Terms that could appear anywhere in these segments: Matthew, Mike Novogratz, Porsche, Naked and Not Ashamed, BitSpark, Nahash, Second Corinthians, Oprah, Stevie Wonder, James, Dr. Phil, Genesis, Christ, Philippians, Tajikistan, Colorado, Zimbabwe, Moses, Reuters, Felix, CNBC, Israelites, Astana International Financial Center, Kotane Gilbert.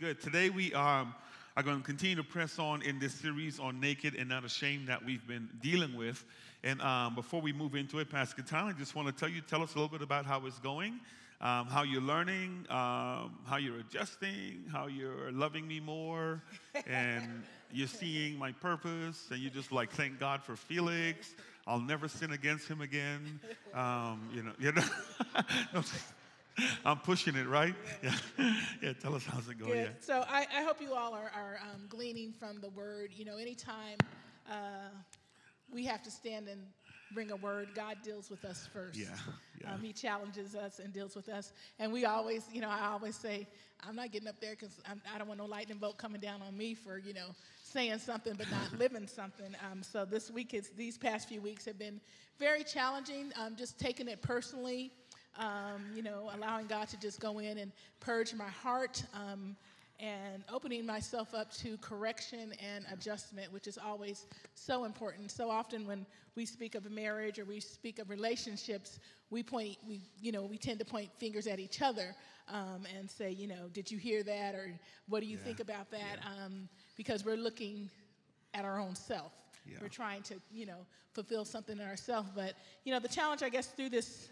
Good. Today we are going to continue to press on in this series on Naked and Not Ashamed that we've been dealing with. And before we move into it, Pastor Kotane, I just want to tell us a little bit about how it's going, how you're learning, how you're adjusting, how you're loving me more, and you're seeing my purpose, and you just like, thank God for Felix. I'll never sin against him again. No, I'm pushing it, right? Yeah. Tell us how's it going. Good. Yeah. So I hope you all are gleaning from the word. You know, anytime we have to stand and bring a word, God deals with us first. Yeah. He challenges us and deals with us. And we always, you know, I always say, I'm not getting up there because I don't want no lightning bolt coming down on me for, you know, saying something but not living something. So this week, these past few weeks have been very challenging. Just taking it personally. You know, allowing God to just go in and purge my heart and opening myself up to correction and adjustment, which is always so important. So often when we speak of marriage or we speak of relationships, we tend to point fingers at each other and say, you know, did you hear that? Or what do you think about that? Yeah. Because we're looking at our own self. Yeah. We're trying to, you know, fulfill something in ourselves. But, you know, the challenge, I guess, through this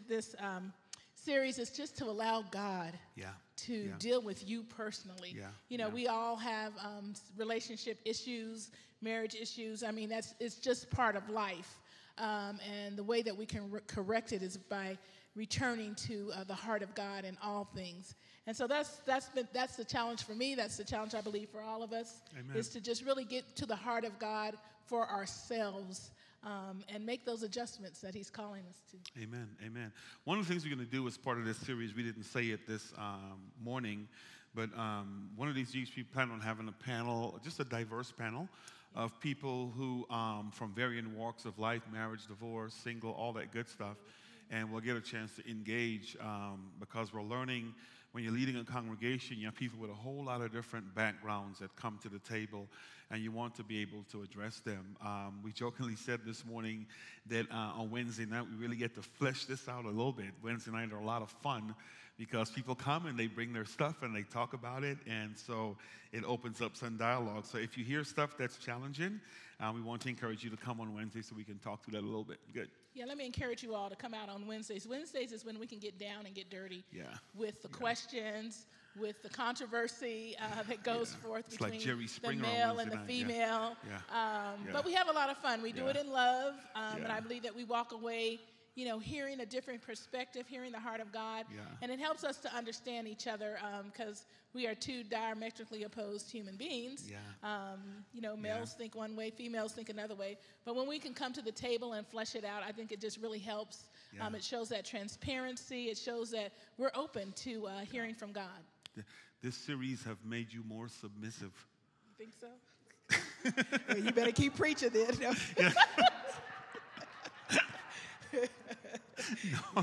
series is just to allow God to deal with you personally. Yeah. You know, we all have relationship issues, marriage issues. I mean, it's just part of life. And the way that we can correct it is by returning to the heart of God in all things. And so that's the challenge for me. That's the challenge I believe for all of us. Amen. Is to just really get to the heart of God for ourselves. And make those adjustments that he's calling us to. Amen. One of the things we're going to do as part of this series, we didn't say it this morning, but one of these weeks we plan on having a panel, just a diverse panel of people who, from varying walks of life, marriage, divorce, single, all that good stuff, and we'll get a chance to engage because we're learning when you're leading a congregation, you have people with a whole lot of different backgrounds that come to the table, and you want to be able to address them. We jokingly said this morning that on Wednesday night, we really get to flesh this out a little bit. Wednesday nights are a lot of fun because people come and they bring their stuff and they talk about it, and so it opens up some dialogue. So if you hear stuff that's challenging, we want to encourage you to come on Wednesday so we can talk through that a little bit. Good. Yeah, let me encourage you all to come out on Wednesdays. Wednesdays is when we can get down and get dirty with the questions, with the controversy that goes forth it's between like the male and the female. But we have a lot of fun. We do it in love, and I believe that we walk away, you know, hearing a different perspective, hearing the heart of God, and it helps us to understand each other because we are two diametrically opposed human beings. You know, males think one way, females think another way. But when we can come to the table and flesh it out, I think it just really helps. It shows that transparency. It shows that we're open to hearing from God. This series have made you more submissive. You think so? Well, you better keep preaching then. No.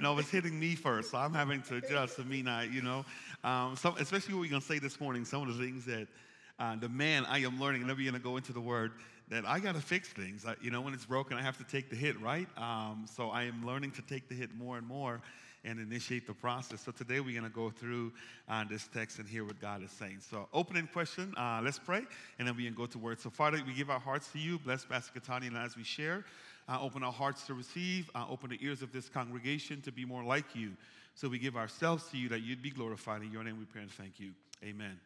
No, it's hitting me first, so I'm having to adjust. Especially what we're going to say this morning, some of the things that the man I am learning, and then we're going to go into the word, that I got to fix things. When it's broken, I have to take the hit, right? So I am learning to take the hit more and more and initiate the process. So today we're going to go through this text and hear what God is saying. So opening question, let's pray, and then we can go to word. So Father, we give our hearts to you. Bless Pastor Kotane, and as we share, open our hearts to receive, open the ears of this congregation to be more like you. So we give ourselves to you that you'd be glorified. In your name we pray and thank you. Amen.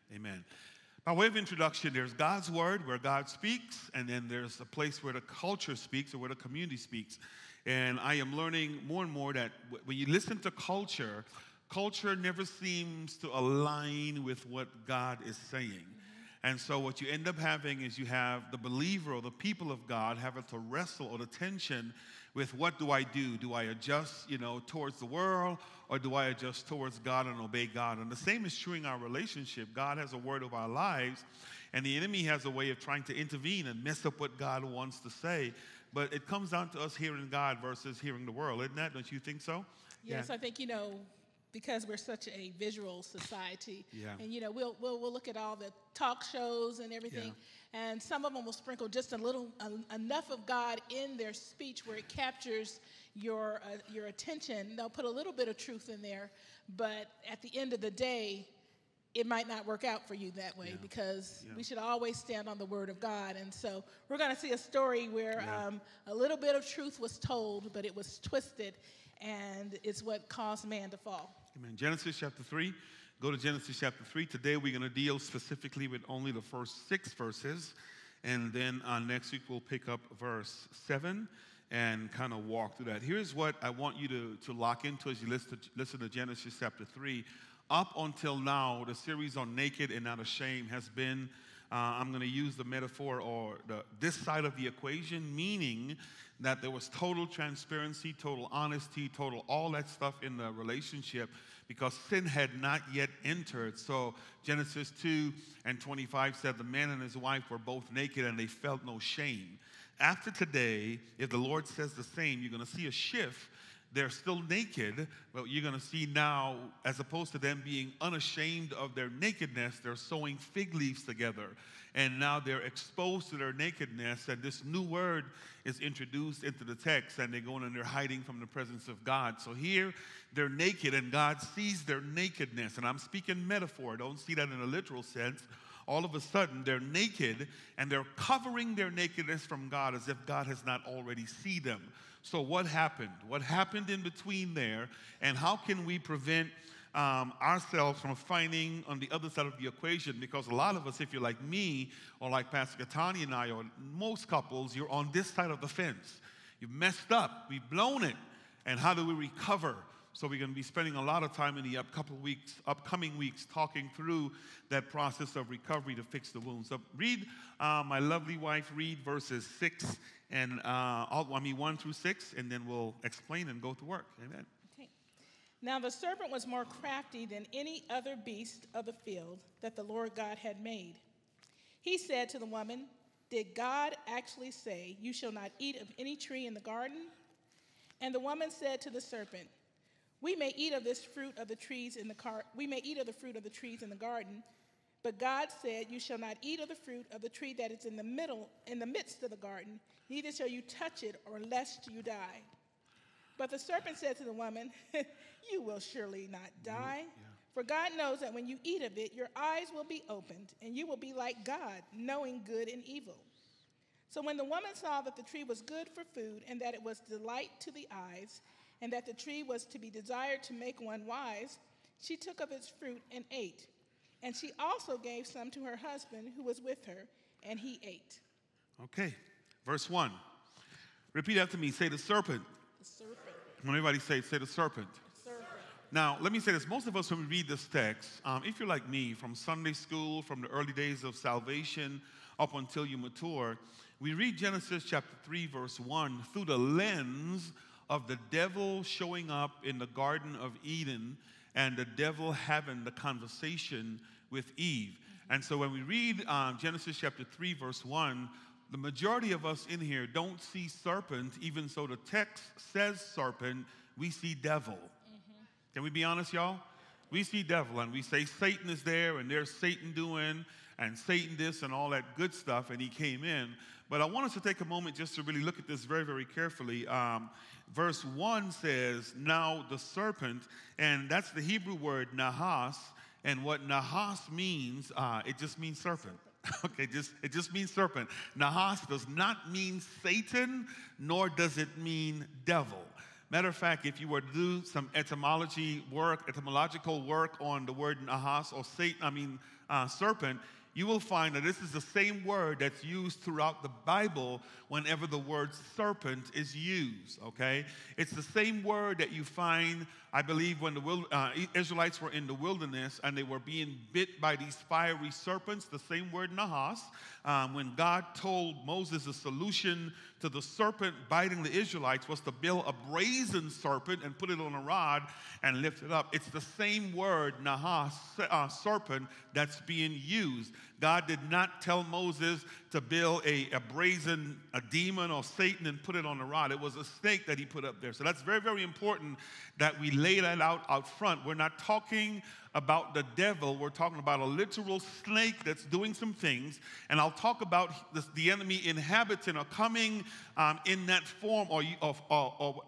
By way of introduction, there's God's word where God speaks, and then there's a place where the culture speaks or where the community speaks. And I am learning more and more that when you listen to culture, culture never seems to align with what God is saying. And so what you end up having is you have the believer or the people of God having to wrestle or the tension with what do I do? Do I adjust, towards the world, or do I adjust towards God and obey God? And the same is true in our relationship. God has a word of our lives, and the enemy has a way of trying to intervene and mess up what God wants to say. But it comes down to us hearing God versus hearing the world, isn't that? Don't you think so? Yes, yeah. I think, because we're such a visual society, and we'll look at all the talk shows and everything, and some of them will sprinkle just enough of God in their speech where it captures your attention. They'll put a little bit of truth in there, but at the end of the day, it might not work out for you that way, because we should always stand on the word of God. And so we're going to see a story where a little bit of truth was told, but it was twisted, and it's what caused man to fall. Amen. Genesis chapter 3. Go to Genesis chapter 3. Today we're going to deal specifically with only the first 6 verses, and then next week we'll pick up verse 7 and kind of walk through that. Here's what I want you to lock into as you listen to Genesis chapter 3. Up until now, the series on Naked and Not Ashamed has been, I'm going to use the metaphor or this side of the equation, meaning that there was total transparency, total honesty, total all that stuff in the relationship because sin had not yet entered. So Genesis 2 and 25 said the man and his wife were both naked and they felt no shame. After today, if the Lord says the same, you're going to see a shift. They're still naked, but you're going to see now, as opposed to them being unashamed of their nakedness, they're sewing fig leaves together. And now they're exposed to their nakedness, and this new word is introduced into the text, and they're going and they're hiding from the presence of God. So here, they're naked, and God sees their nakedness. And I'm speaking metaphor. I don't see that in a literal sense. All of a sudden, they're naked, and they're covering their nakedness from God as if God has not already seen them. So what happened? What happened in between there, and how can we prevent ourselves from finding on the other side of the equation? Because a lot of us, if you're like me or like Pastor Kotane and I or most couples, you're on this side of the fence. You've messed up. We've blown it. And how do we recover? So we're going to be spending a lot of time in the upcoming weeks talking through that process of recovery to fix the wound. So read, my lovely wife, read verses 6 and 1 through 6, and then we'll explain and go to work. Amen. Okay. Now the serpent was more crafty than any other beast of the field that the Lord God had made. He said to the woman, "Did God actually say, 'You shall not eat of any tree in the garden?'" And the woman said to the serpent, "We may eat of this fruit of the trees in the garden, but God said, 'You shall not eat of the fruit of the tree that is in the midst of the garden, neither shall you touch it, or lest you die.'" But the serpent said to the woman, "You will surely not die, for God knows that when you eat of it, your eyes will be opened, and you will be like God, knowing good and evil." So when the woman saw that the tree was good for food, and that it was delight to the eyes, and that the tree was to be desired to make one wise, she took of its fruit and ate. And she also gave some to her husband who was with her, and he ate. Okay, verse 1. Repeat after me. Say, "The serpent." The serpent. When everybody say, "The serpent." The serpent. Now, let me say this. Most of us, when we read this text, if you're like me, from Sunday school, from the early days of salvation, up until you mature, we read Genesis chapter 3, verse 1, through the lens of the devil showing up in the Garden of Eden and the devil having the conversation with Eve. And so when we read Genesis chapter 3, verse 1, the majority of us in here don't see serpent, even so the text says serpent, we see devil. Can we be honest, y'all? We see devil, and we say Satan is there, and there's Satan doing, and Satan this, and all that good stuff, and he came in. But I want us to take a moment just to really look at this very, very carefully. Verse 1 says, "Now the serpent," and that's the Hebrew word Nahash, and what Nahash means, it just means serpent. Okay, it just means serpent. Nahash does not mean Satan, nor does it mean devil. Matter of fact, if you were to do some etymological work on the word Nahash or Satan, serpent, you will find that this is the same word that's used throughout the Bible whenever the word serpent is used, okay? It's the same word that you find, I believe, when the Israelites were in the wilderness and they were being bit by these fiery serpents, the same word Nahash. When God told Moses the solution to the serpent biting the Israelites was to build a brazen serpent and put it on a rod and lift it up. It's the same word, Nahash, serpent, that's being used. God did not tell Moses to build a brazen demon or Satan and put it on a rod. It was a snake that he put up there. So that's very, very important that we lay that out front. We're not talking about the devil. We're talking about a literal snake that's doing some things. And I'll talk about the enemy inhabiting or coming in that form, or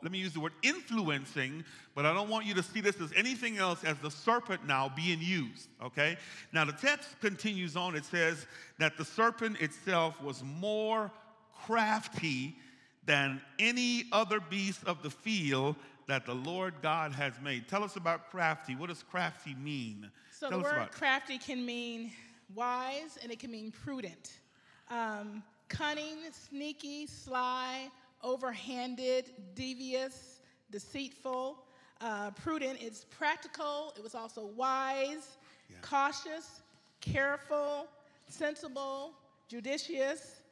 let me use the word influencing, but I don't want you to see this as anything else as the serpent now being used, okay? Now, the text continues on. It says that the serpent itself was more crafty than any other beast of the field that the Lord God has made. Tell us about crafty. What does crafty mean? So the word crafty can mean wise, and it can mean prudent. Cunning, sneaky, sly, overhanded, devious, deceitful. Prudent, it's practical. It was also wise, cautious, careful, sensible, judicious,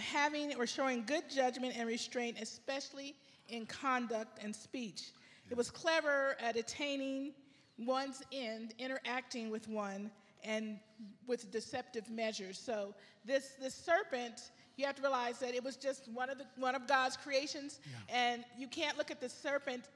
having or showing good judgment and restraint, especially in conduct and speech. It was clever at attaining one's end, interacting with one, and with deceptive measures. So this serpent, you have to realize that it was just one of God's creations, and you can't look at the serpent.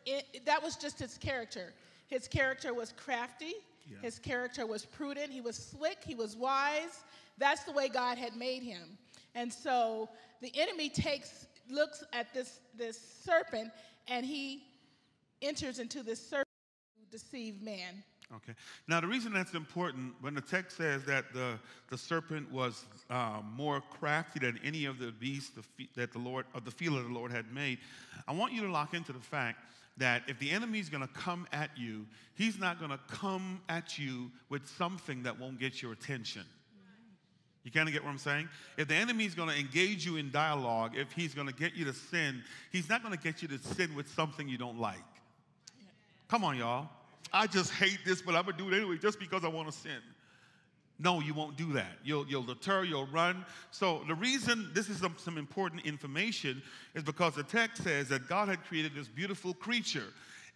That was just his character. His character was crafty. His character was prudent. He was slick. He was wise. That's the way God had made him. And so the enemy looks at this serpent, and he enters into this serpent to deceive man. Okay. Now, the reason that's important, when the text says that the serpent was more crafty than any of the beasts of the field the Lord had made, I want you to lock into the fact that if the enemy's going to come at you, he's not going to come at you with something that won't get your attention. You kind of get what I'm saying? If the enemy's going to engage you in dialogue, if he's going to get you to sin, he's not going to get you to sin with something you don't like. Come on, y'all. I just hate this, but I'm going to do it anyway just because I want to sin. No, you won't do that. You'll deter, you'll run. So the reason this is some important information is because the text says that God had created this beautiful creature.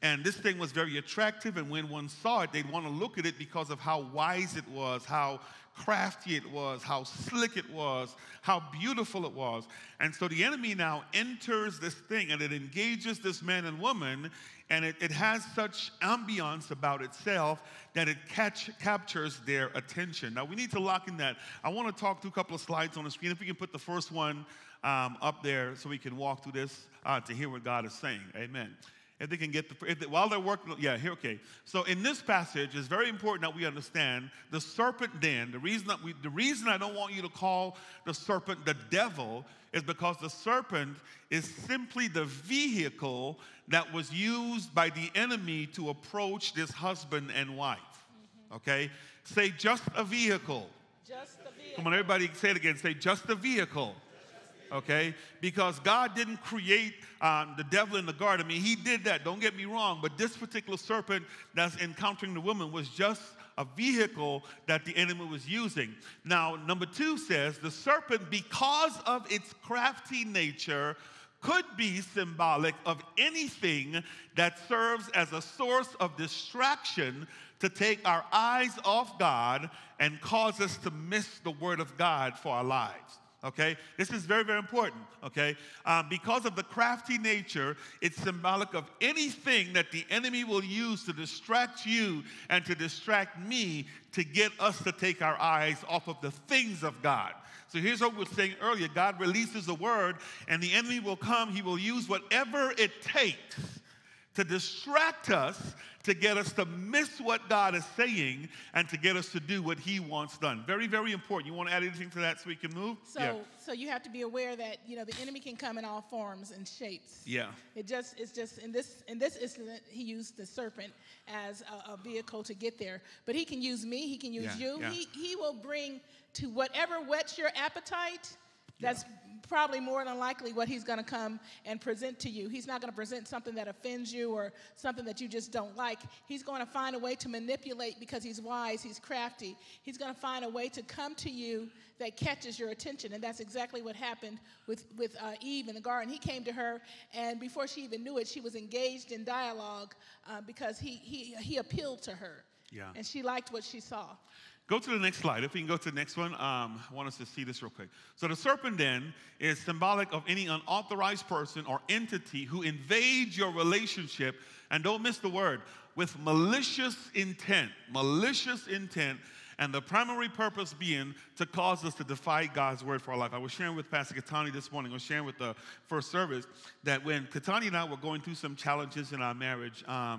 And this thing was very attractive, and when one saw it, they'd want to look at it because of how wise it was, how crafty it was, how slick it was, how beautiful it was. And so the enemy now enters this thing, and it engages this man and woman, and it has such ambiance about itself that it captures their attention. Now, we need to lock in that. I want to talk through a couple of slides on the screen. If we can put the first one up there so we can walk through this to hear what God is saying. Amen. If they can get while they're working, okay. So in this passage, it's very important that we understand the serpent den. The reason I don't want you to call the serpent the devil is because the serpent is simply the vehicle that was used by the enemy to approach this husband and wife, okay? Say, just a vehicle. Just a vehicle. Come on, everybody, say it again. Say, just a vehicle. Okay, because God didn't create the devil in the garden. I mean, he did that, don't get me wrong, but this particular serpent that's encountering the woman was just a vehicle that the enemy was using. Now, number two says, the serpent, because of its crafty nature, could be symbolic of anything that serves as a source of distraction to take our eyes off God and cause us to miss the word of God for our lives. Okay, this is very, very important, okay? Because of the crafty nature, it's symbolic of anything that the enemy will use to distract you and to distract me to get us to take our eyes off of the things of God. So here's what we were saying earlier. God releases a word, and the enemy will come. He will use whatever it takes to distract us, to get us to miss what God is saying, and to get us to do what he wants done. Very, very important. You want to add anything to that so we can move? So you have to be aware that, you know, the enemy can come in all forms and shapes. Yeah. It's just in this incident, he used the serpent as a vehicle to get there. But he can use me. He can use you. Yeah. He will bring to whatever whets your appetite. That's probably more than likely what he's going to come and present to you. He's not going to present something that offends you or something that you just don't like. He's going to find a way to manipulate because he's wise, he's crafty. He's going to find a way to come to you that catches your attention, and that's exactly what happened with Eve in the garden. He came to her, and before she even knew it, she was engaged in dialogue because he appealed to her, and she liked what she saw. Go to the next slide. If we can go to the next one, I want us to see this real quick. So the serpent then is symbolic of any unauthorized person or entity who invades your relationship, and don't miss the word, with malicious intent, and the primary purpose being to cause us to defy God's word for our life. I was sharing with Pastor Kotane this morning, I was sharing with the first service, that when Kotane and I were going through some challenges in our marriage, I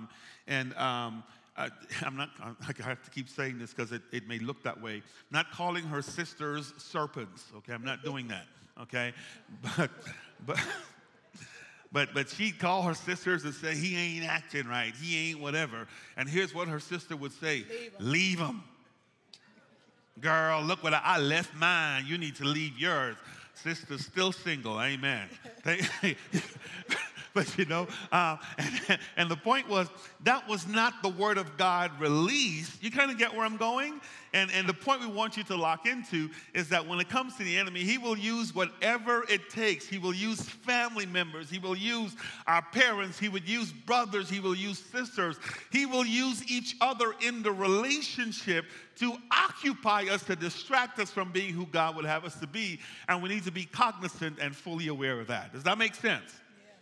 have to keep saying this because it may look that way. Not calling her sisters serpents, okay? I'm not doing that, okay? But she'd call her sisters and say, he ain't acting right, he ain't whatever. And here's what her sister would say, leave him. Girl, look what I left mine, you need to leave yours. Sister's still single, amen. But you know, and the point was, that was not the word of God released. You kind of get where I'm going? And the point we want you to lock into is that when it comes to the enemy, he will use whatever it takes. He will use family members. He will use our parents. He would use brothers. He will use sisters. He will use each other in the relationship to occupy us, to distract us from being who God would have us to be. And we need to be cognizant and fully aware of that. Does that make sense?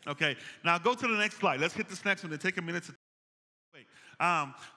Okay, now go to the next slide. Let's hit this next one and take a minute to wait.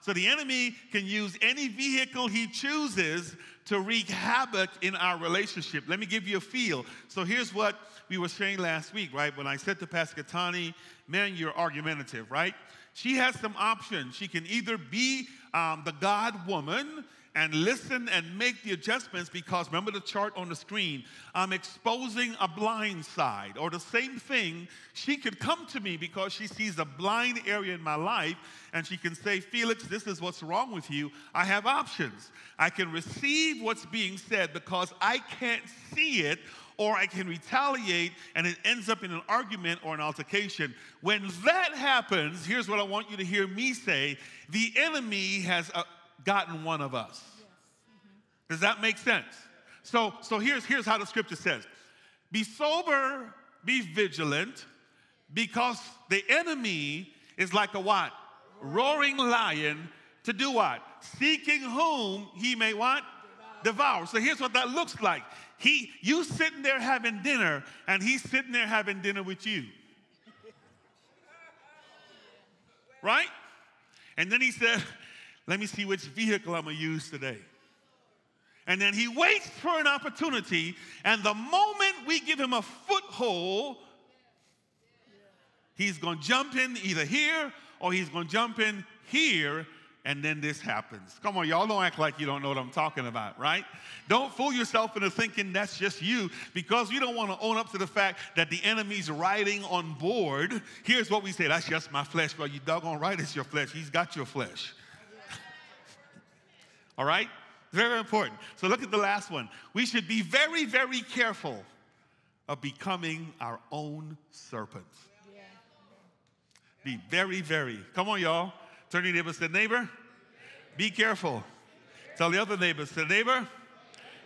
So the enemy can use any vehicle he chooses to wreak havoc in our relationship. Let me give you a feel. So here's what we were saying last week, right? When I said to Pastor Kotane, man, you're argumentative, right? She has some options. She can either be the God woman and listen and make the adjustments because, remember the chart on the screen, I'm exposing a blind side. Or the same thing, she could come to me because she sees a blind area in my life and she can say, Felix, this is what's wrong with you. I have options. I can receive what's being said because I can't see it, or I can retaliate and it ends up in an argument or an altercation. When that happens, here's what I want you to hear me say, the enemy has gotten one of us. Yes. Mm-hmm. Does that make sense? So here's how the scripture says, be sober, be vigilant, because the enemy is like a what? Roaring lion to do what? Seeking whom he may what? Devour. So here's what that looks like. You sitting there having dinner, and he's sitting there having dinner with you. Right? And then he said, let me see which vehicle I'm going to use today. And then he waits for an opportunity, and the moment we give him a foothold, he's going to jump in either here or he's going to jump in here, and then this happens. Come on, y'all don't act like you don't know what I'm talking about, right? Don't fool yourself into thinking that's just you, because you don't want to own up to the fact that the enemy's riding on board. Here's what we say, that's just my flesh. Bro, you doggone right it's your flesh. He's got your flesh. All right? Very important. So look at the last one. We should be very, very careful of becoming our own serpents. Yeah. Be very, very. Come on, y'all. Turn to your neighbor and say, neighbor, be careful. Tell the other neighbor, say, neighbor,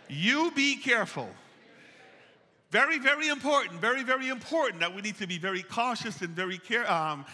you be careful. Very, very important, very, very important that we need to be very cautious and very cognizant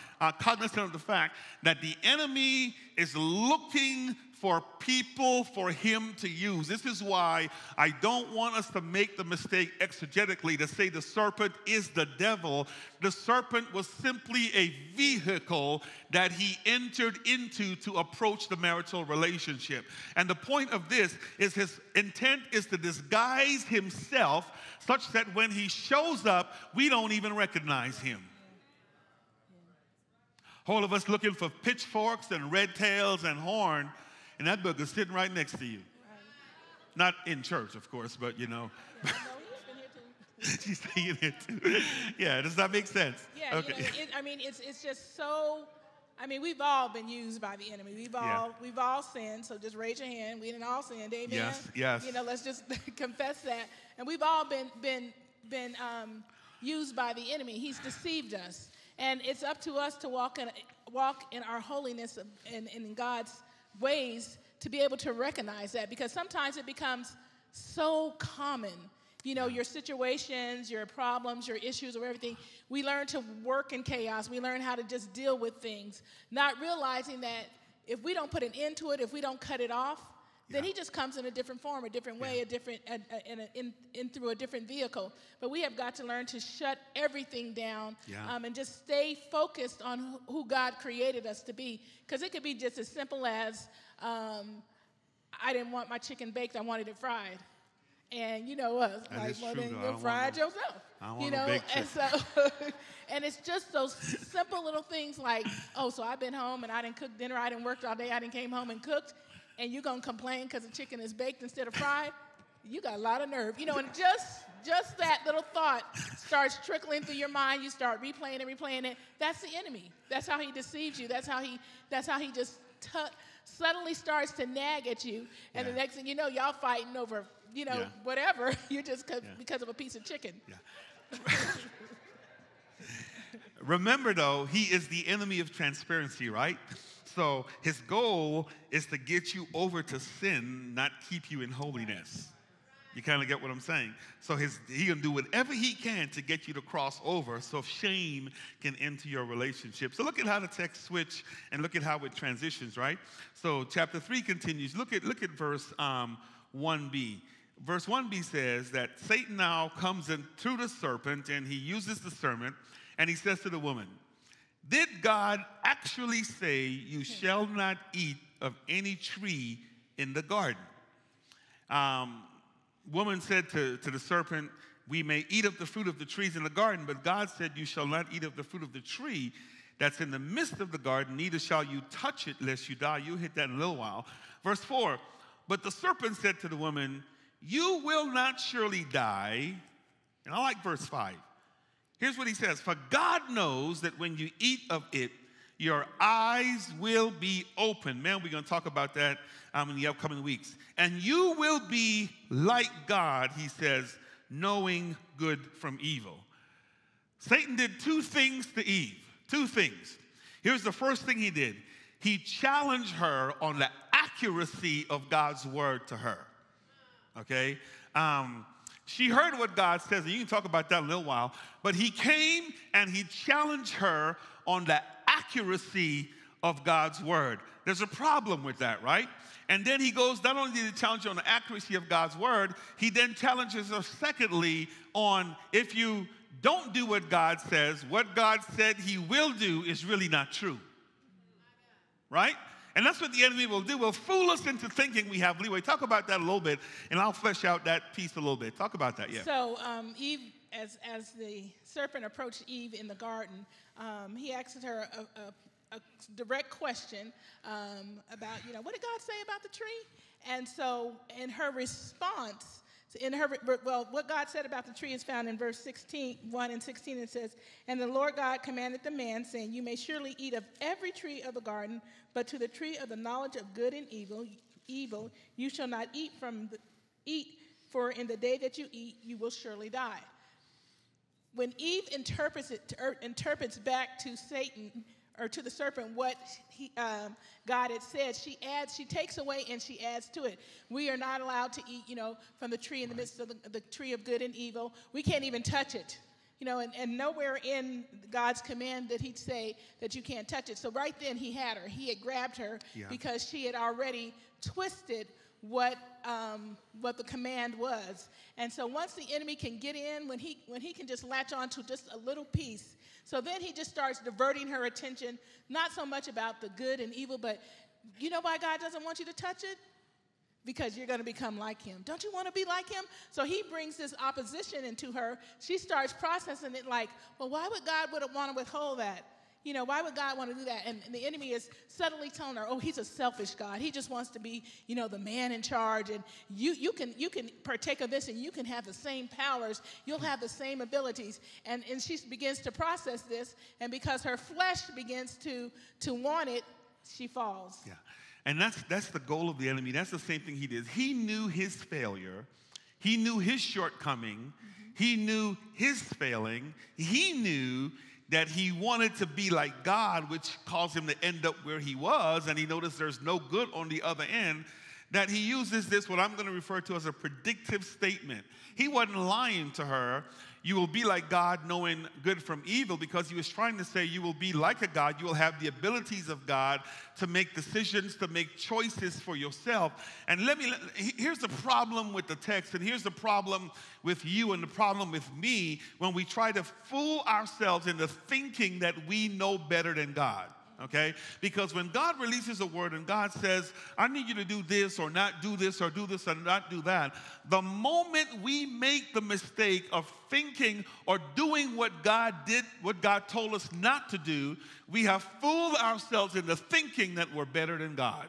of the fact that the enemy is looking for people for him to use. This is why I don't want us to make the mistake exegetically to say the serpent is the devil. The serpent was simply a vehicle that he entered into to approach the marital relationship. And the point of this is his intent is to disguise himself such that when he shows up, we don't even recognize him. All of us looking for pitchforks and red tails and horn, and that booger's sitting right next to you. Right. Not in church, of course, but you know. No, he's been here too. She's been here too. Yeah, does that make sense? Yeah, okay. You know, it's just so, we've all been used by the enemy. We've all sinned, so just raise your hand. We didn't all sin, amen? Yes, yes. You know, let's just confess that. And we've all been used by the enemy. He's deceived us. And it's up to us to walk in our holiness and in God's ways to be able to recognize that, because sometimes it becomes so common. You know, your situations, your problems, your issues, or everything. We learn to work in chaos. We learn how to just deal with things, not realizing that if we don't put an end to it, if we don't cut it off, Then he just comes in a different form, a different way, through a different vehicle. But we have got to learn to shut everything down and just stay focused on who God created us to be. Because it could be just as simple as, I didn't want my chicken baked, I wanted it fried. And you know us, like, well, then you'll fry it yourself. You know, and so, and it's just those simple little things like, oh, so I've been home and I didn't cook dinner, I didn't work all day, I didn't came home and cooked, and you're gonna complain because the chicken is baked instead of fried. You got a lot of nerve, you know. And just that little thought starts trickling through your mind. You start replaying and replaying it. That's the enemy. That's how he deceives you. That's how he just suddenly starts to nag at you. And the next thing you know, y'all fighting over, you know, whatever. You're just because of a piece of chicken. Yeah. Remember, though, he is the enemy of transparency, right? So his goal is to get you over to sin, not keep you in holiness. You kind of get what I'm saying? So he can do whatever he can to get you to cross over so shame can enter your relationship. So look at how the text switch and look at how it transitions, right? So chapter 3 continues. Look at verse 1b. Verse 1b says that Satan now comes in through the serpent, and he uses the serpent, and he says to the woman, "Did God actually say you shall not eat of any tree in the garden?" Woman said to the serpent, "We may eat of the fruit of the trees in the garden, but God said you shall not eat of the fruit of the tree that's in the midst of the garden, neither shall you touch it lest you die." You'll hit that in a little while. Verse 4, "But the serpent said to the woman, you will not surely die." And I like verse 5. Here's what he says, "For God knows that when you eat of it, your eyes will be open." Man, we're going to talk about that in the upcoming weeks. "And you will be like God," he says, "knowing good from evil." Satan did two things to Eve, two things. Here's the first thing he did. He challenged her on the accuracy of God's word to her, okay? She heard what God says, and you can talk about that in a little while, but he came and he challenged her on the accuracy of God's word. There's a problem with that, right? And then he goes, not only did he challenge her on the accuracy of God's word, he then challenges her secondly on, if you don't do what God says, what God said he will do is really not true, right? And that's what the enemy will do. Will fool us into thinking we have leeway. Talk about that a little bit, and I'll flesh out that piece a little bit. Talk about that, yeah. So Eve, as the serpent approached Eve in the garden, he asked her a direct question about, you know, what did God say about the tree? And so in her response, what God said about the tree is found in verse 1 and 16. It says, "And the Lord God commanded the man, saying, you may surely eat of every tree of the garden, but to the tree of the knowledge of good and evil you shall not eat for in the day that you eat, you will surely die." When Eve interprets back to Satan or to the serpent what God had said, she takes away and she adds to it. We are not allowed to eat, you know, from the tree in the midst of the tree of good and evil. We can't even touch it, you know, and nowhere in God's command did he say that you can't touch it. So right then he had her. He had grabbed her because she had already twisted what the command was. And so once the enemy can get in, when he can just latch on to just a little piece, so then he just starts diverting her attention, not so much about the good and evil, but you know why God doesn't want you to touch it? Because you're going to become like him. Don't you want to be like him? So he brings this opposition into her. She starts processing it like, well, why would God want to withhold that? You know, why would God want to do that? And the enemy is suddenly telling her, oh, he's a selfish God. He just wants to be, you know, the man in charge. And you can partake of this and you can have the same powers. You'll have the same abilities. And she begins to process this. And because her flesh begins to want it, she falls. Yeah. And that's the goal of the enemy. That's the same thing he did. He knew his failure. He knew his shortcoming. He knew his failing. He knew that he wanted to be like God, which caused him to end up where he was, and he noticed there's no good on the other end. that he uses this, what I'm going to refer to as a predictive statement. He wasn't lying to her. You will be like God, knowing good from evil, because he was trying to say you will be like a God. You will have the abilities of God to make decisions, to make choices for yourself. And here's the problem with the text, and here's the problem with you and the problem with me when we try to fool ourselves into thinking that we know better than God. Okay? Because when God releases a word and God says, I need you to do this or not do this or do this or not do that, the moment we make the mistake of thinking or doing what God did, what God told us not to do, we have fooled ourselves into thinking that we're better than God.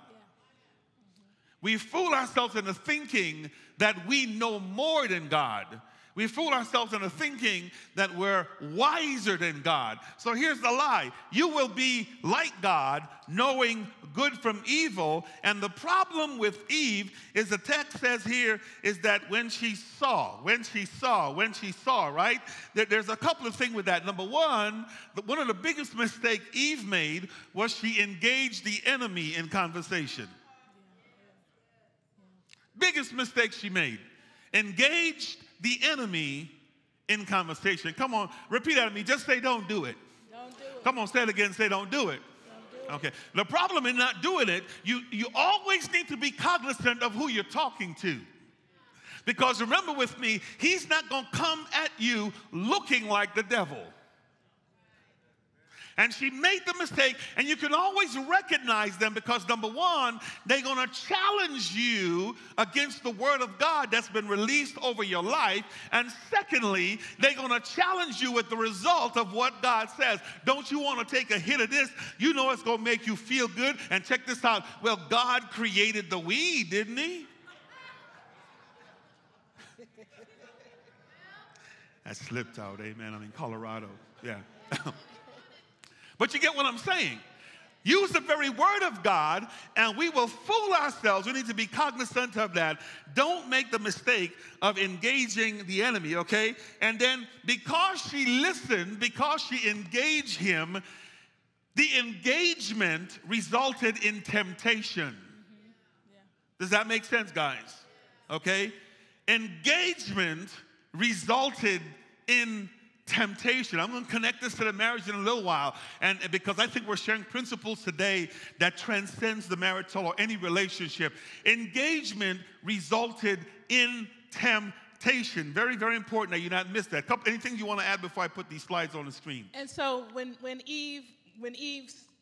We fool ourselves into thinking that we know more than God. We fool ourselves into thinking that we're wiser than God. So here's the lie. You will be like God, knowing good from evil. And the problem with Eve is the text says here is that when she saw, right? There's a couple of things with that. Number one of the biggest mistakes Eve made was she engaged the enemy in conversation. Biggest mistake she made. Engaged the enemy in conversation. Come on, repeat after me. Just say, don't do it. Don't do it. Come on, say it again. Say, don't do it. Don't do it. Okay. The problem in not doing it, you always need to be cognizant of who you're talking to. Because remember with me, he's not going to come at you looking like the devil. And she made the mistake, and you can always recognize them because, number one, they're going to challenge you against the word of God that's been released over your life. And secondly, they're going to challenge you with the result of what God says. Don't you want to take a hit of this? You know it's going to make you feel good. And check this out. Well, God created the weed, didn't he? That slipped out, amen. I'm in Colorado, yeah. But you get what I'm saying. Use the very word of God, and we will fool ourselves. We need to be cognizant of that. Don't make the mistake of engaging the enemy, okay? And then because she listened, because she engaged him, the engagement resulted in temptation. Mm-hmm. Yeah. Does that make sense, guys? Okay? Engagement resulted in temptation. I'm going to connect this to the marriage in a little while, and because I think we're sharing principles today that transcends the marital or any relationship. Engagement resulted in temptation. Very, very important that you not miss that. Anything you want to add before I put these slides on the screen? And so when Eve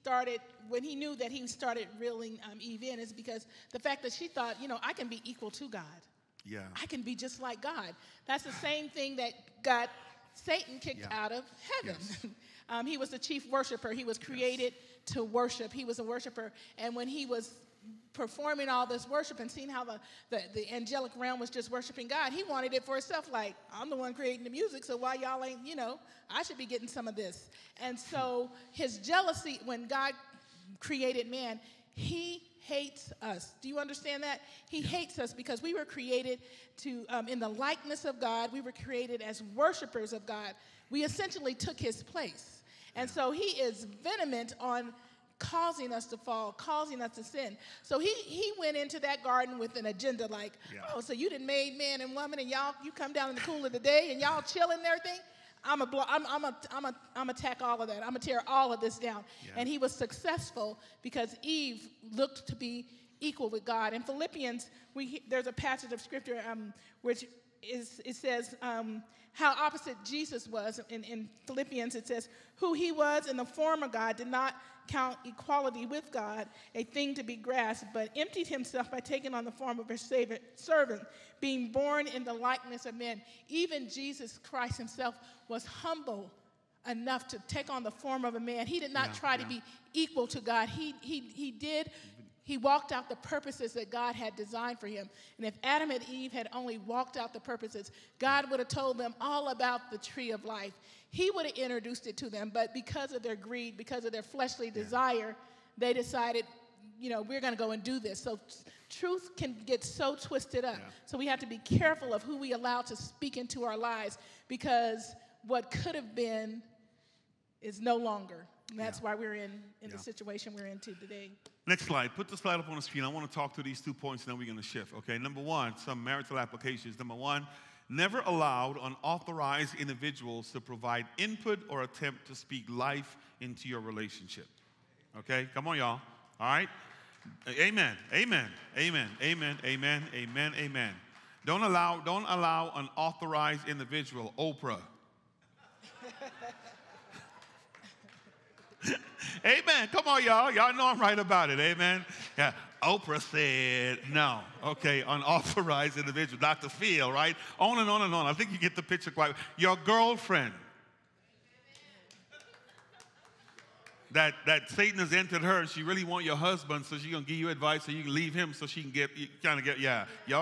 started, when he knew that he started reeling Eve in, is because the fact that she thought, you know, I can be equal to God. Yeah. I can be just like God. That's the same thing that Satan kicked out of heaven. Yes. He was the chief worshiper. He was created to worship. He was a worshiper. And when he was performing all this worship and seeing how the angelic realm was just worshiping God, he wanted it for himself. Like, I'm the one creating the music, so why y'all ain't, you know, I should be getting some of this. And so his jealousy, when God created man, he hates us. Do you understand that? He hates us because we were created to, in the likeness of God. We were created as worshipers of God. We essentially took his place. And so he is vehement on causing us to fall, causing us to sin. So he went into that garden with an agenda like, oh, so you done made man and woman, and y'all, you come down in the cool of the day and y'all chilling and everything? I'm attack all of that. I'm gonna tear all of this down. Yeah. And he was successful because Eve looked to be equal with God. In Philippians, there's a passage of scripture which is, it says how opposite Jesus was. In Philippians, it says, who he was in the form of God did not count equality with God a thing to be grasped, but emptied himself by taking on the form of a servant, being born in the likeness of men. Even Jesus Christ himself was humble enough to take on the form of a man. He did not try to be equal to God. He walked out the purposes that God had designed for him. And if Adam and Eve had only walked out the purposes, God would have told them all about the tree of life. He would have introduced it to them, but because of their greed, because of their fleshly desire, they decided, you know, we're going to go and do this. So truth can get so twisted up. Yeah. So we have to be careful of who we allow to speak into our lives, because what could have been is no longer. And that's why we're in the situation we're in today. Next slide. Put the slide up on the screen. I want to talk through these 2 points, and then we're going to shift. Okay, number one, some marital applications. Number one, never allowed unauthorized individuals to provide input or attempt to speak life into your relationship. Okay, come on, y'all. All right? Amen, amen, amen, amen, amen, amen, amen. Don't allow an unauthorized individual, Oprah. Amen. Come on, y'all. Y'all know I'm right about it. Amen. Yeah. Oprah said no. Okay. Unauthorized individual. Dr. Phil, right? On and on and on. I think you get the picture quite well. Your girlfriend. That Satan has entered her, and she really wants your husband, so she's going to give you advice so you can leave him so she can get, y'all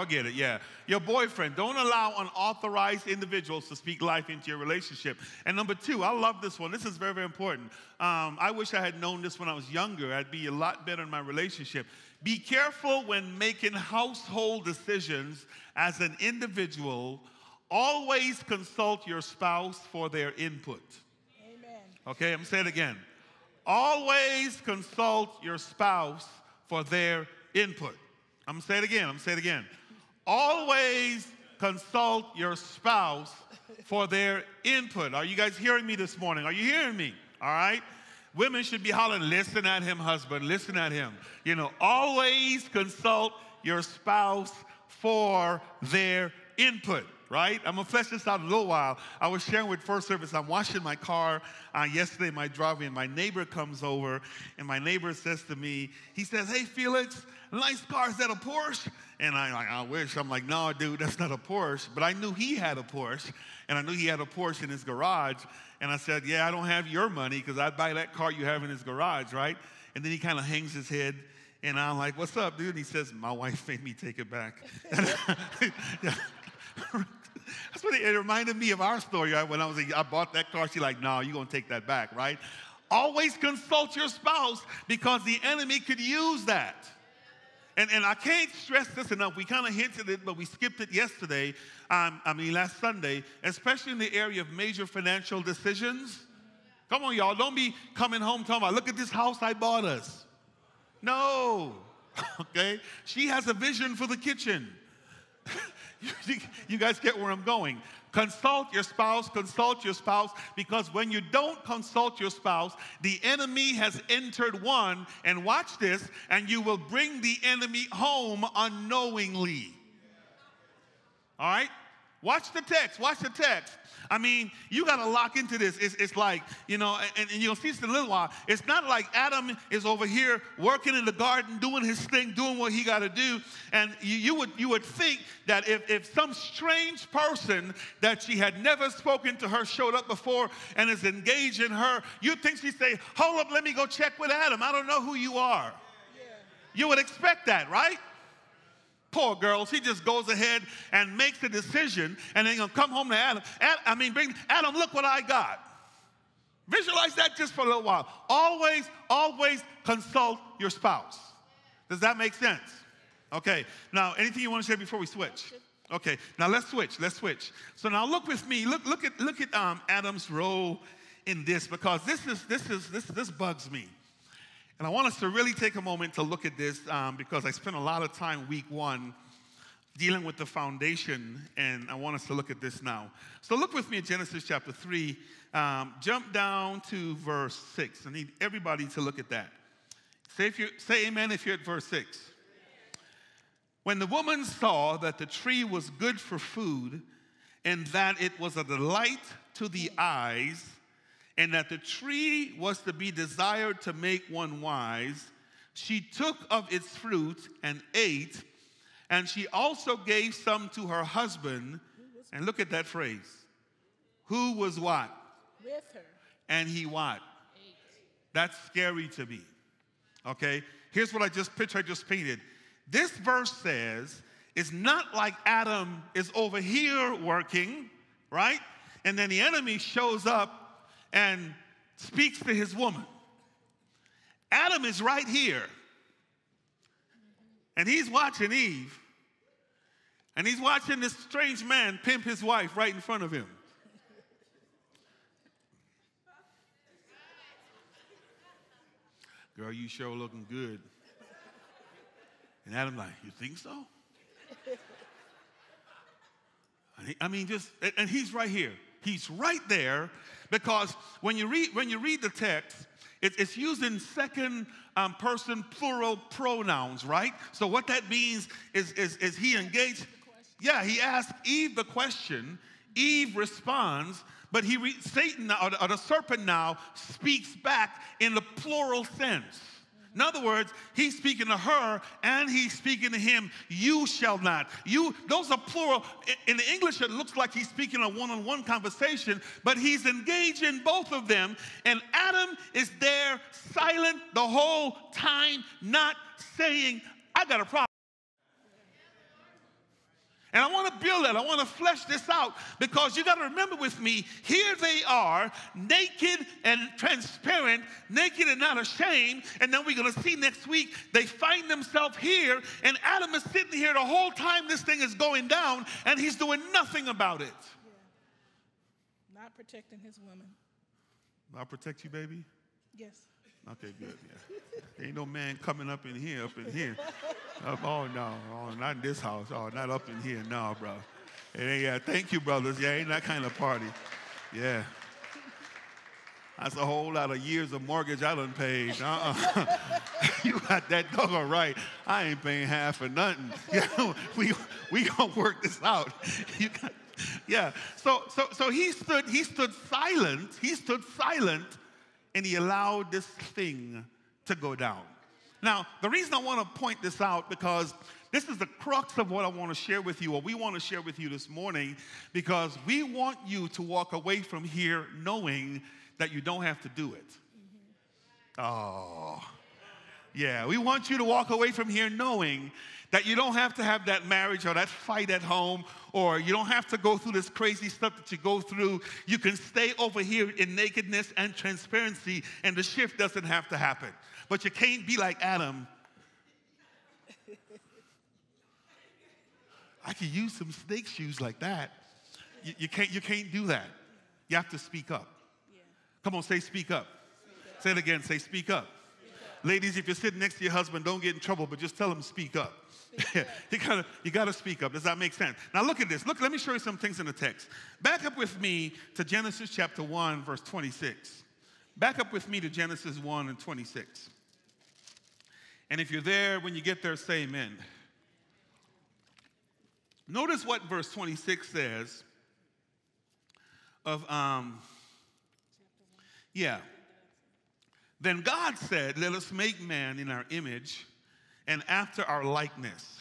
get it, yeah. Your boyfriend, don't allow unauthorized individuals to speak life into your relationship. And number two, I love this one. This is very, very important. I wish I had known this when I was younger. I'd be a lot better in my relationship. Be careful when making household decisions as an individual. Always consult your spouse for their input. Amen. Okay, I'm going to say it again. Always consult your spouse for their input. I'm going to say it again. I'm going to say it again. Always consult your spouse for their input. Are you guys hearing me this morning? Are you hearing me? All right? Women should be hollering, listen at him, husband. Listen at him. You know, always consult your spouse for their input. Right? I'm going to flesh this out in a little while. I was sharing with First Service, I'm washing my car yesterday in my driveway, and my neighbor comes over, and my neighbor says to me, he says, hey, Felix, nice car. Is that a Porsche? And I'm like, I wish. I'm like, no, dude, that's not a Porsche. But I knew he had a Porsche, and I knew he had a Porsche in his garage. And I said, yeah, I don't have your money because I'd buy that car you have in his garage, right? And then he kind of hangs his head. And I'm like, what's up, dude? And he says, my wife made me take it back. That's what it reminded me of our story, right? When I bought that car, she's like, no, you're going to take that back, right? Always consult your spouse because the enemy could use that. And I can't stress this enough. We kind of hinted it, but we skipped it yesterday, last Sunday, especially in the area of major financial decisions. Come on, y'all. Don't be coming home talking about, look at this house I bought us. No. Okay? She has a vision for the kitchen. You guys get where I'm going. Consult your spouse, because when you don't consult your spouse, the enemy has entered one, and watch this, and you will bring the enemy home unknowingly. All right? Watch the text. Watch the text. I mean, you got to lock into this. It's like, you know, and you'll see this in a little while. It's not like Adam is over here working in the garden, doing his thing, doing what he got to do. And you would think that if some strange person that she had never spoken to her showed up before and is engaged in her, you'd think she'd say, hold up, let me go check with Adam. I don't know who you are. Yeah. You would expect that, right? Poor girl, she just goes ahead and makes a decision, and then going to come home to Adam. Adam, look what I got. Visualize that just for a little while. Always consult your spouse. Does that make sense? Okay. Now, anything you want to share before we switch? Okay. Now let's switch. So now look with me. Look at Adam's role in this, because this bugs me. And I want us to really take a moment to look at this because I spent a lot of time week one dealing with the foundation, and I want us to look at this now. So look with me at Genesis chapter 3. Jump down to verse 6. I need everybody to look at that. Say amen if you're at verse 6. When the woman saw that the tree was good for food and that it was a delight to the eyes, and that the tree was to be desired to make one wise, she took of its fruit and ate, and she also gave some to her husband. And look at that phrase. Who was what? With her. And he what? Ate. That's scary to me. Okay? Here's what I just painted. This verse says, it's not like Adam is over here working, right? And then the enemy shows up and speaks to his woman. Adam is right here. And he's watching Eve. And he's watching this strange man pimp his wife right in front of him. girl, you sure looking good. And Adam like, you think so? And he's right here. He's right there, because when you read the text, it's used in second person plural pronouns, right? So what that means is he engaged. Yeah, he asked Eve the question. Eve responds, but Satan or the serpent now speaks back in the plural sense. In other words, he's speaking to her and he's speaking to him. You shall not. You, those are plural. In the English, it looks like he's speaking a one-on-one conversation, but he's engaged in both of them. And Adam is there silent the whole time, not saying, I got a problem. And I want to build that. I want to flesh this out, because you got to remember with me, here they are, naked and transparent, naked and not ashamed. And then we're going to see next week, they find themselves here, and Adam is sitting here the whole time this thing is going down, and he's doing nothing about it. Yeah. Not protecting his woman. I'll protect you, baby? Yes. Okay, good. Yeah. Ain't no man coming up in here. Oh, no. Oh, not in this house. Oh, not up in here. No, bro. And, yeah, thank you, brothers. Yeah, ain't that kind of party. Yeah. That's a whole lot of years of mortgage I done paid. Uh-uh. You got that dog all right. I ain't paying half for nothing. We going to work this out. You got, yeah. So he stood silent. He stood silent. And he allowed this thing to go down. Now, the reason I want to point this out, because this is the crux of what I want to share with you, or we want to share with you this morning, because we want you to walk away from here knowing that you don't have to do it. Oh, yeah. We want you to walk away from here knowing that you don't have to have that marriage or that fight at home, or you don't have to go through this crazy stuff that you go through. You can stay over here in nakedness and transparency, and the shift doesn't have to happen. But you can't be like Adam. I could use some snake shoes like that. You can't do that. You have to speak up. Yeah. Come on, say speak up. Speak up. Say it again, say speak up. Speak up. Ladies, if you're sitting next to your husband, don't get in trouble, but just tell him speak up. You gotta speak up. Does that make sense? Now look at this. Look, let me show you some things in the text. Back up with me to Genesis chapter 1, verse 26. Back up with me to Genesis 1 and 26. And if you're there, when you get there, say amen. Notice what verse 26 says of, Then God said, let us make man in our image and after our likeness.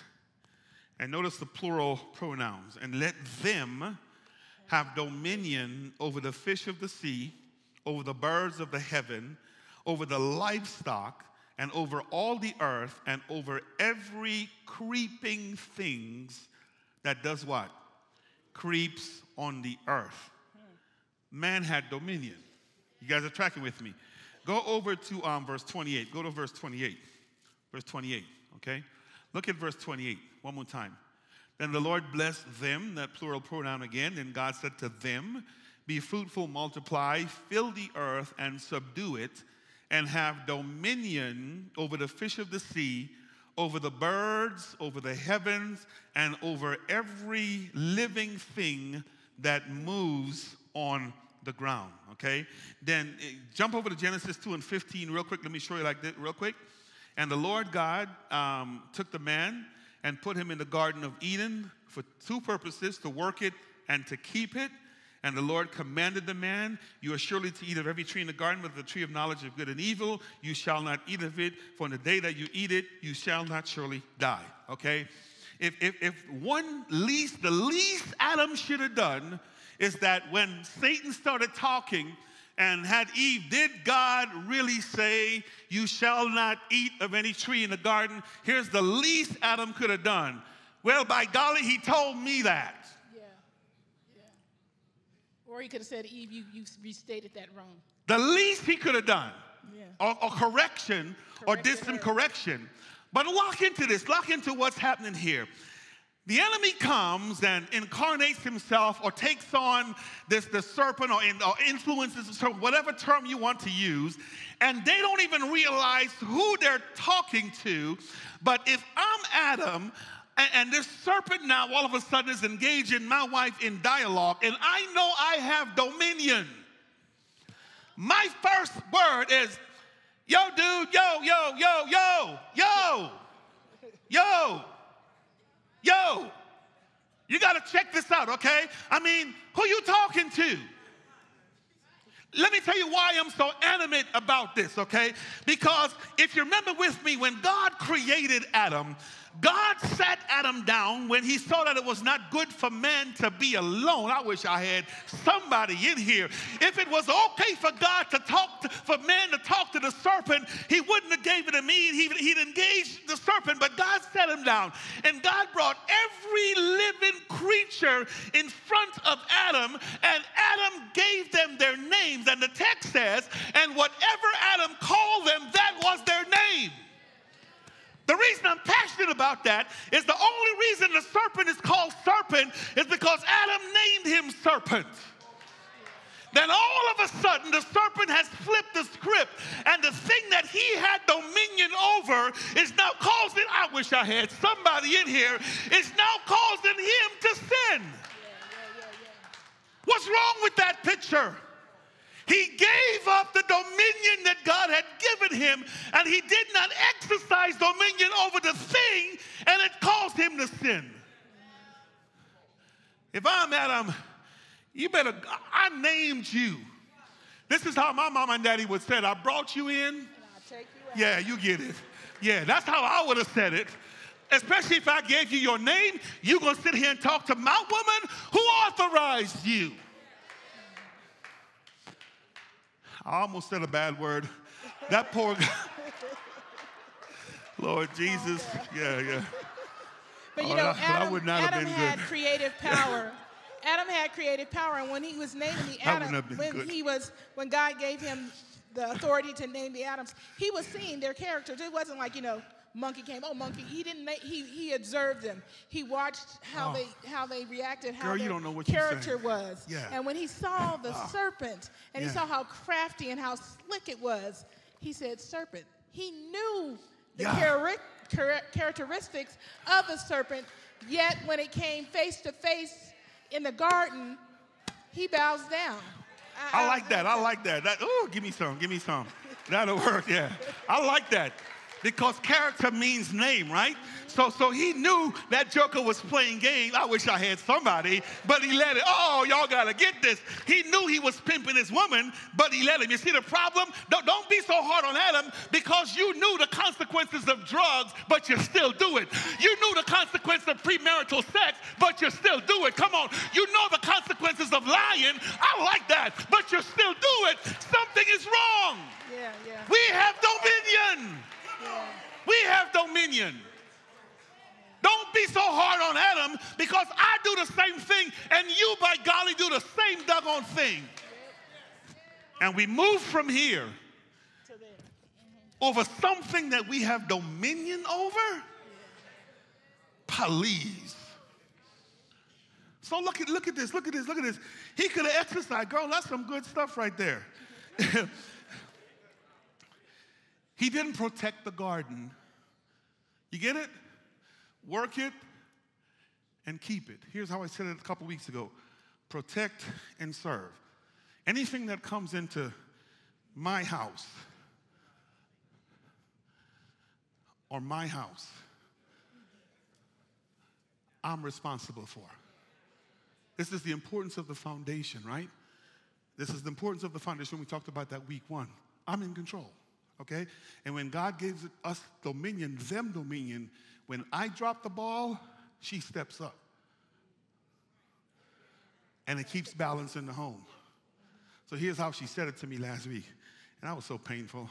And notice the plural pronouns. And let them have dominion over the fish of the sea, over the birds of the heaven, over the livestock, and over all the earth, and over every creeping things that does what? Creeps on the earth. Man had dominion. You guys are tracking with me. Go over to verse 28. Go to verse 28. Verse 28, okay? Look at verse 28 one more time. Then the Lord blessed them, that plural pronoun again, and God said to them, be fruitful, multiply, fill the earth and subdue it, and have dominion over the fish of the sea, over the birds, over the heavens, and over every living thing that moves on the ground, okay? Then jump over to Genesis 2 and 15 real quick. Let me show you like this real quick. And the Lord God took the man and put him in the Garden of Eden for two purposes, to work it and to keep it. And the Lord commanded the man, you are surely to eat of every tree in the garden, but the tree of knowledge of good and evil, you shall not eat of it, for in the day that you eat it, you shall not surely die. Okay? The least Adam should have done is that when Satan started talking and had Eve, did God really say, you shall not eat of any tree in the garden? Here's the least Adam could have done. Well, by golly, he told me that. Or he could have said, Eve, you restated that wrong. The least he could have done, yeah. or correction, or distant correction. But lock into this. Lock into what's happening here. The enemy comes and incarnates himself or takes on the serpent or influences the serpent, whatever term you want to use, and they don't even realize who they're talking to. But if I'm Adam and this serpent now all of a sudden is engaging my wife in dialogue, and I know I have dominion, my first word is, yo, dude, yo, yo, yo, yo, yo, yo. Yo, you got to check this out, okay? I mean, who you talking to? Let me tell you why I'm so animate about this, okay? Because if you remember with me, when God created Adam, God sat Adam down when he saw that it was not good for man to be alone. I wish I had somebody in here. If it was okay for God to for man to talk to the serpent, he wouldn't have gave it to me. He'd engaged the serpent, but God sat him down. And God brought every living creature in front of Adam, and Adam gave them their names. And the text says, and whatever Adam called them, that was their name. The reason I'm passionate about that is the only reason the serpent is called serpent is because Adam named him serpent. Then all of a sudden, the serpent has flipped the script, and the thing that he had dominion over is now causing, I wish I had somebody in here, is now causing him to sin. What's wrong with that picture? He gave up the dominion that God had given him, and he did not exercise dominion over the thing, and it caused him to sin. If I'm Adam, you better, I named you. This is how my mom and daddy would say it. I brought you in. And I'll take you out. Yeah, you get it. Yeah, that's how I would have said it. Especially if I gave you your name, you're going to sit here and talk to my woman who authorized you. I almost said a bad word. That poor guy. Lord Jesus. Yeah, yeah. But you know, Adam had creative power. Adam had creative power, and when he was naming the Adams, when God gave him the authority to name the Adams, he was seeing their characters. It wasn't like, you know, monkey came. Oh, monkey! He didn't. He observed them. He watched how they reacted. How their character was. Yeah. And when he saw the serpent, and he saw how crafty and how slick it was, he said, "Serpent." He knew the characteristics of the serpent. Yet when it came face to face in the garden, he bows down. I like that. I like that. Oh, give me some. Give me some. That'll work. Yeah. I like that. Because character means name, right? So he knew that joker was playing game. I wish I had somebody, but he let it. Oh, y'all got to get this. He knew he was pimping his woman, but he let him. You see the problem? Don't be so hard on Adam because you knew the consequences of drugs, but you still do it. You knew the consequences of premarital sex, but you still do it. Come on. You know the consequences of lying. I like that, but you still do it. Something is wrong. Yeah, yeah. We have dominion. We have dominion. Don't be so hard on Adam because I do the same thing and you, by golly, do the same doggone thing. And we move from here over something that we have dominion over? Please. So look at this. He could have exercised. Girl, that's some good stuff right there. He didn't protect the garden. You get it? Work it and keep it. Here's how I said it a couple weeks ago. Protect and serve. Anything that comes into my house or my house, I'm responsible for. This is the importance of the foundation, right? This is the importance of the foundation. We talked about that week one. I'm in control. Okay? And when God gives us dominion, when I drop the ball, she steps up. And it keeps balance in the home. So here's how she said it to me last week. And I was so painful.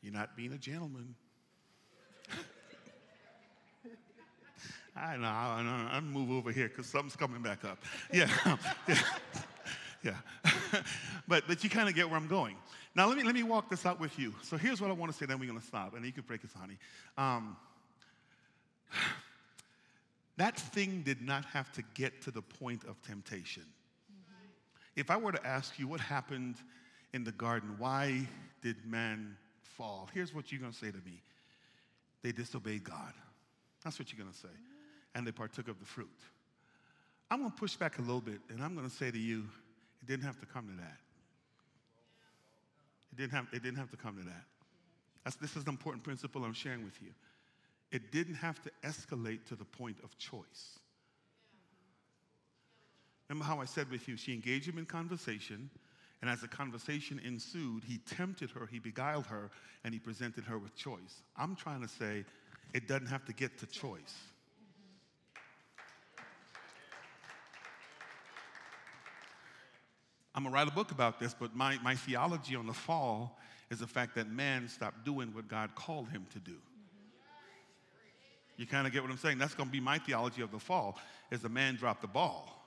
You're not being a gentleman. I know. I'll move over here because something's coming back up. Yeah. Yeah. But you kind of get where I'm going. Now, let me walk this out with you. So here's what I want to say, then we're going to stop. And you can break us, honey. That thing did not have to get to the point of temptation. Mm-hmm. If I were to ask you what happened in the garden, why did man fall? Here's what you're going to say to me. They disobeyed God. That's what you're going to say. And they partook of the fruit. I'm going to push back a little bit, and I'm going to say to you, it didn't have to come to that. It didn't have to come to that. This is an important principle I'm sharing with you. It didn't have to escalate to the point of choice. Remember how I said with you, she engaged him in conversation, and as the conversation ensued, he tempted her, he beguiled her, and he presented her with choice. I'm trying to say it doesn't have to get to choice. I'm going to write a book about this, but my theology on the fall is the fact that man stopped doing what God called him to do. You kind of get what I'm saying? That's going to be my theology of the fall, is the man dropped the ball.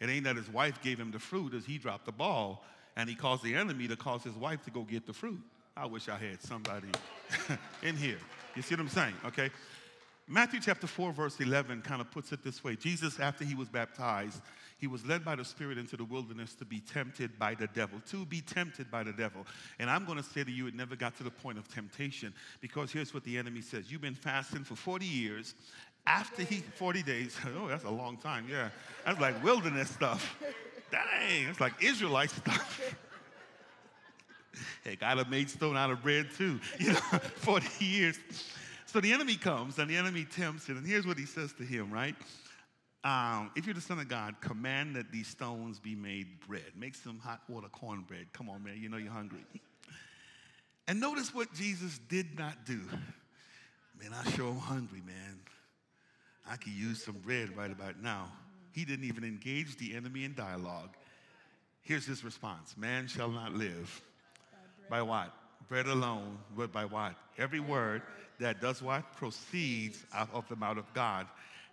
It ain't that his wife gave him the fruit, as he dropped the ball, and he caused the enemy to cause his wife to go get the fruit. I wish I had somebody in here. You see what I'm saying, okay? Matthew chapter 4, verse 11 kind of puts it this way. Jesus, after he was baptized, he was led by the Spirit into the wilderness to be tempted by the devil, And I'm going to say to you, it never got to the point of temptation, because here's what the enemy says. You've been fasting for 40 years. After 40 days. Oh, that's a long time, yeah. That's like wilderness stuff. Dang, that's like Israelite stuff. Hey, God made stone out of bread too, you know, 40 years. So the enemy comes, and the enemy tempts him, and here's what he says to him, right? If you're the Son of God, command that these stones be made bread. Make some hot water cornbread. Come on, man, you know you're hungry. And notice what Jesus did not do. Man, I sure am hungry, man. I could use some bread right about now. He didn't even engage the enemy in dialogue. Here's his response. Man shall not live by what? Bread alone, but by what? Every word that does what? Proceeds out of the mouth of God.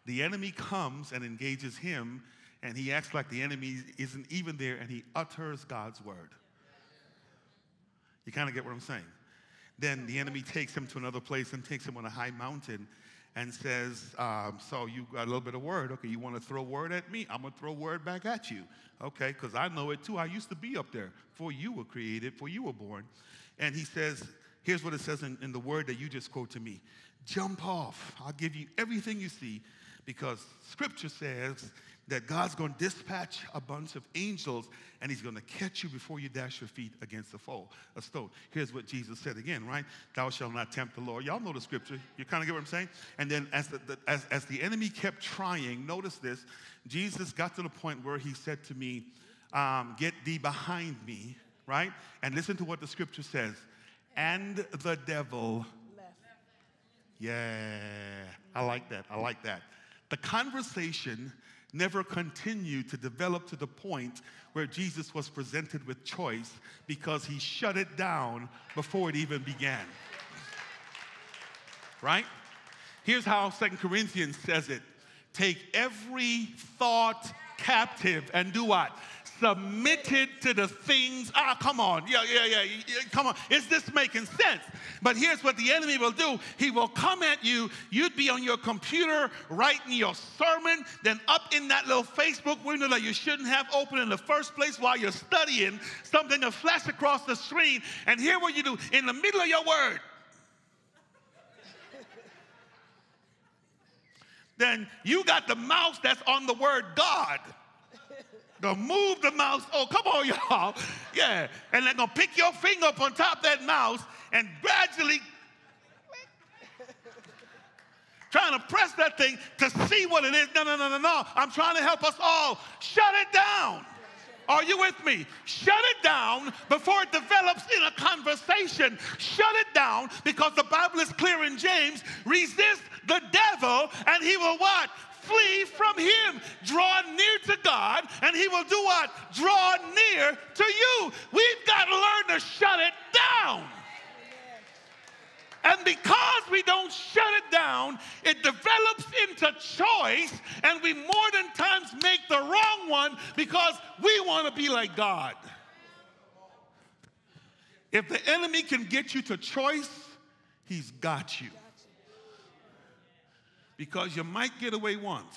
The enemy comes and engages him, and he acts like the enemy isn't even there, and he utters God's word. You kind of get what I'm saying? Then the enemy takes him to another place and takes him on a high mountain and says, so you got a little bit of word. Okay, you want to throw word at me? I'm going to throw word back at you. Okay, because I know it too. I used to be up there before you were created, before you were born. And he says, here's what it says in the word that you just quote to me. Jump off. I'll give you everything you see, because Scripture says that God's going to dispatch a bunch of angels, and he's going to catch you before you dash your feet against a stone. Here's what Jesus said again, right? Thou shalt not tempt the Lord. Y'all know the Scripture. You kind of get what I'm saying? And then as the enemy kept trying, notice this, Jesus got to the point where he said to me, get thee behind me, right? And listen to what the Scripture says. And the devil. Left. Yeah, I like that. I like that. The conversation never continued to develop to the point where Jesus was presented with choice, because he shut it down before it even began. Right? Here's how Second Corinthians says it. Take every thought captive and do what? Submitted to the things, come on, come on. Is this making sense? But here's what the enemy will do. He will come at you. You'd be on your computer writing your sermon, then up in that little Facebook window that you shouldn't have open in the first place while you're studying, something will flash across the screen, and here's what you do. In the middle of your word, then you got the mouse that's on the word God. Gonna move the mouse. Oh, come on, y'all. Yeah. And they're gonna pick your finger up on top of that mouse and gradually trying to press that thing to see what it is. No, no, no, no, no. I'm trying to help us all. Shut it down. Are you with me? Shut it down before it develops in a conversation. Shut it down, because the Bible is clear in James. Resist the devil and he will what? Flee from him. Draw near to God, and he will do what? Draw near to you. We've got to learn to shut it down. And because we don't shut it down, it develops into choice, and we more than times make the wrong one because we want to be like God. If the enemy can get you to choice, he's got you. because you might get away once,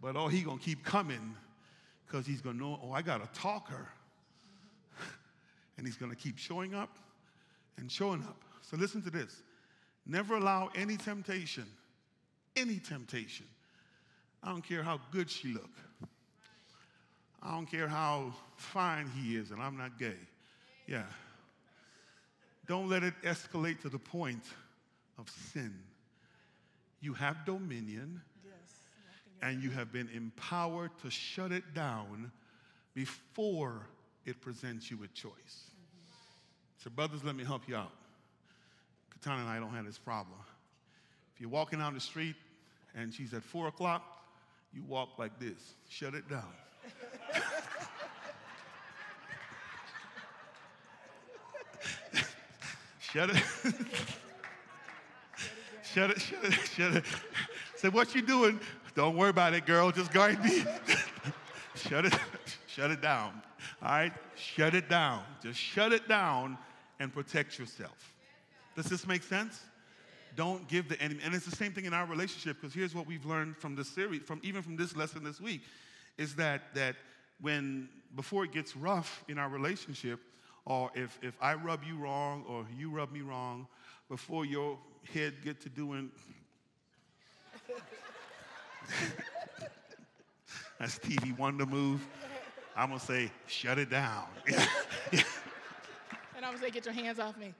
but oh, he's going to keep coming because he's going to know, oh, I got a talker. And he's going to keep showing up and showing up. So listen to this. Never allow any temptation, I don't care how good she look. I don't care how fine he is, and I'm not gay. Yeah. Don't let it escalate to the point of sin. You have dominion, yes, and you have been empowered to shut it down before it presents you with choice. So brothers, let me help you out. Kotane and I don't have this problem. If you're walking down the street and she's at 4 o'clock, you walk like this. Shut it down. Shut it. Shut it, shut it, shut it. Say, what you doing? Don't worry about it, girl. Just guard me. Shut it down. All right? Shut it down. Just shut it down and protect yourself. Does this make sense? Don't give the enemy. And it's the same thing in our relationship, because here's what we've learned from this series, even from this lesson this week, is that when, before it gets rough in our relationship, or if I rub you wrong or you rub me wrong, before your head get to doing, that Stevie Wonder move, I'm going to say, shut it down. And I'm going to say, get your hands off me.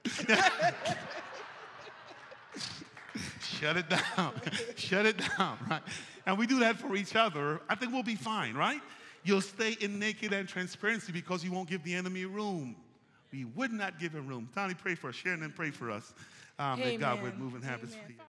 Shut it down. Shut it down, right? And we do that for each other. I think we'll be fine, right? You'll stay in naked and transparency because you won't give the enemy room. We would not give him room. Tony, pray for us. Sharon, and pray for us that God would move in habits for you.